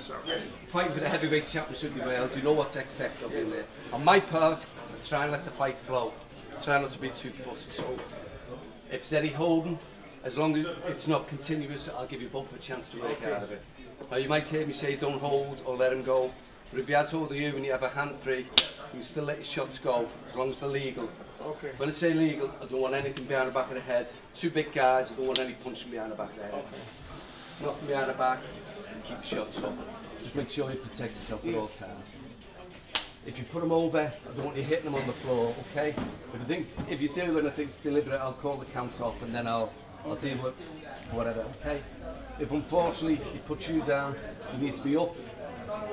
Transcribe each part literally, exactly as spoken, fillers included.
So, yes. Fighting for the heavyweight championship in Wales, you know what to expect of him there. On my part, I try and let the fight flow. I try not to be too fussy. So, if there's any holding, as long as it's not continuous, I'll give you both a chance to break out of it. Now, you might hear me say don't hold or let him go, but if he has hold of you and you have a hand free, you can still let your shots go, as long as they're legal. Okay. When I say legal, I don't want anything behind the back of the head. Two big guys, I don't want any punching behind the back of the head. Okay. Knock them behind the back and keep shots up. Just make sure you protect yourself at yes. all times. If you put them over, I don't want you hitting them on the floor, okay? If, I think, if you do and I think it's deliberate, I'll call the count off and then I'll, I'll okay. deal with whatever, okay? If unfortunately he puts you down, you need to be up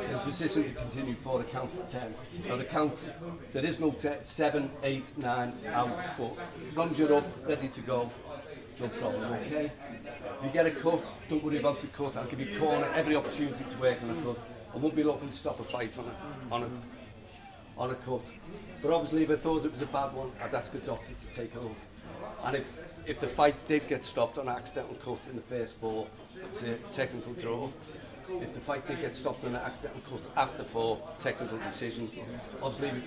in position to continue for the count of ten. Now the count, there is no ten, seven, eight, nine, out, but as long as you're up, ready to go, no problem, okay? If you get a cut, don't worry about the cut. I'll give you corner every opportunity to work on a cut. I won't be looking to stop a fight on a, on a, on a cut. But obviously if I thought it was a bad one, I'd ask a doctor to take a look. And if, if the fight did get stopped on an accidental cut in the first four, it's a technical draw. If the fight did get stopped on an accidental cut after four, technical decision. Obviously,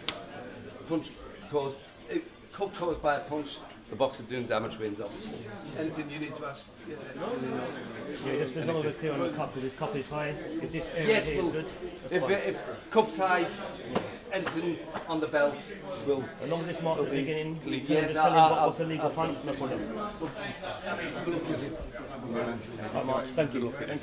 punch caused, it cut caused by a punch, the boxer doing damage wins, obviously. Anything you need to ask? Yeah, no, no, no. Yeah, just another bit clear on the cup, if the cup is high, if this area yes, well, is good. If, if cup's high, anything on the belt will... As long as this marks the beginning, you yes, tell him what was the legal punch. Thank you.